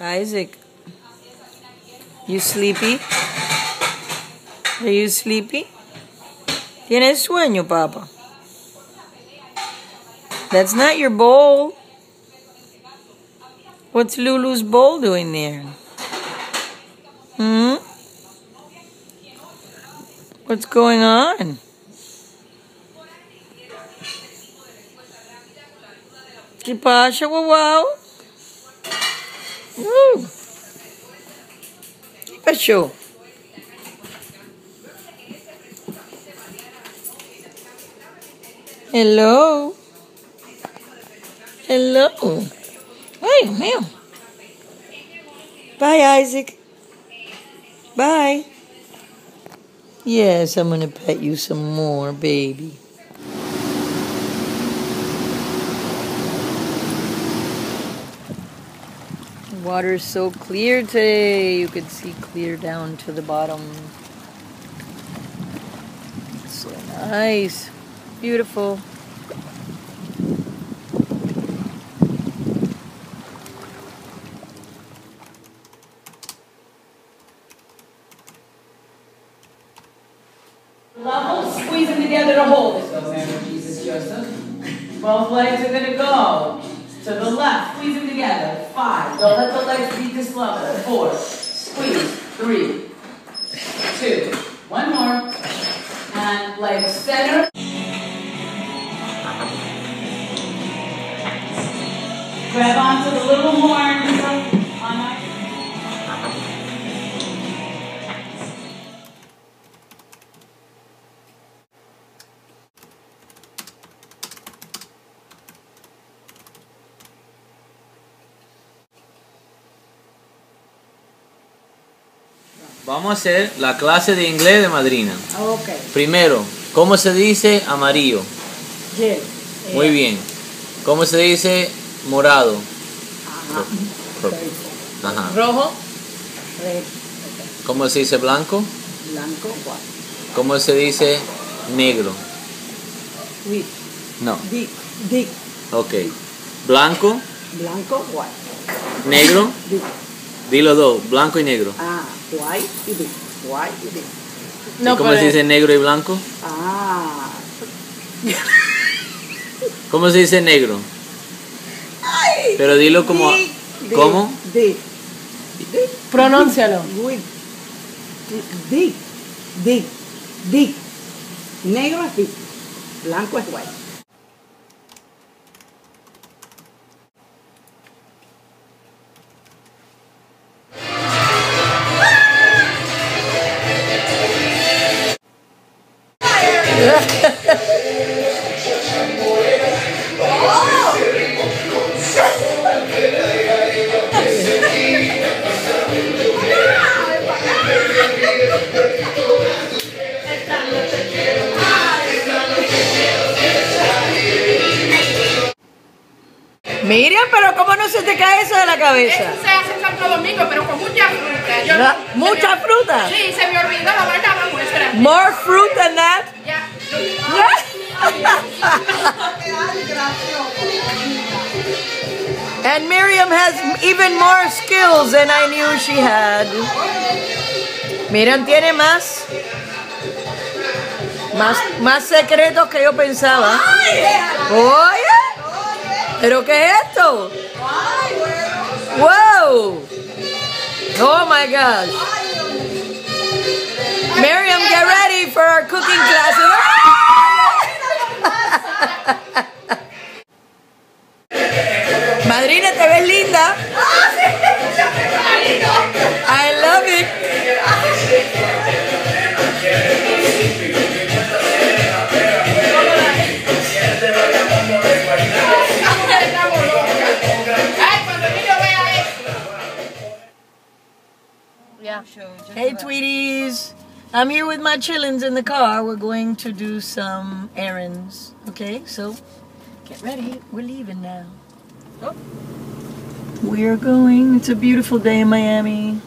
Isaac, you sleepy? Are you sleepy? ¿Tienes sueño, Papa? That's not your bowl. What's Lulu's bowl doing there? Hmm? What's going on? ¿Qué pasa, guau? ¿Qué pasó? Hello. Hello. Ay, Dios mío. Bye, Isaac. Bye. Yes, I'm going to pet you some more, baby. The water is so clear today. You can see clear down to the bottom. It's so nice. Beautiful. Level, squeeze them together to hold it. Go, Mary, Jesus, Joseph. Both legs are going to go to the left. Squeeze them together. 5. Don't let the legs be dislocated. 4. Squeeze. 3. 2. 1 more. And legs center. Grab onto the little horns on my... Vamos a hacer la clase de inglés de madrina. Okay. Primero, ¿cómo se dice amarillo? Yeah. Muy bien. ¿Cómo se dice morado? Ajá. Rojo. Red. Okay. ¿Cómo se dice blanco? Blanco. White. ¿Cómo se dice negro? White. No. Dick. Ok. Blanco. Blanco. White. Negro. Dick. Dilo dos, blanco y negro. White y big. No, ¿y cómo se dice negro y blanco? ¿Cómo se dice negro? Ay, pero dilo como... ¿Cómo? Dick. Pronúncialo. Dick. Negro es dick. Blanco es white. Mira, pero ¿cómo no se te cae eso de la cabeza? Eso se hace en Santo Domingo, pero con mucha fruta. ¿Mucha fruta? Sí, se me olvidó la verdad. More fruit than that? Yeah. And Miriam has even more skills than I knew she had. Miriam tiene más secretos que yo pensaba. Oye. ¿Pero qué es esto? Wow. Oh my gosh. Miriam, get ready for our cooking class. Madrina, te ves linda. I love it. Hey, Tweeties. I'm here with my chillins in the car. We're going to do some errands. Okay, so get ready. We're leaving now. Oh. We're going. It's a beautiful day in Miami.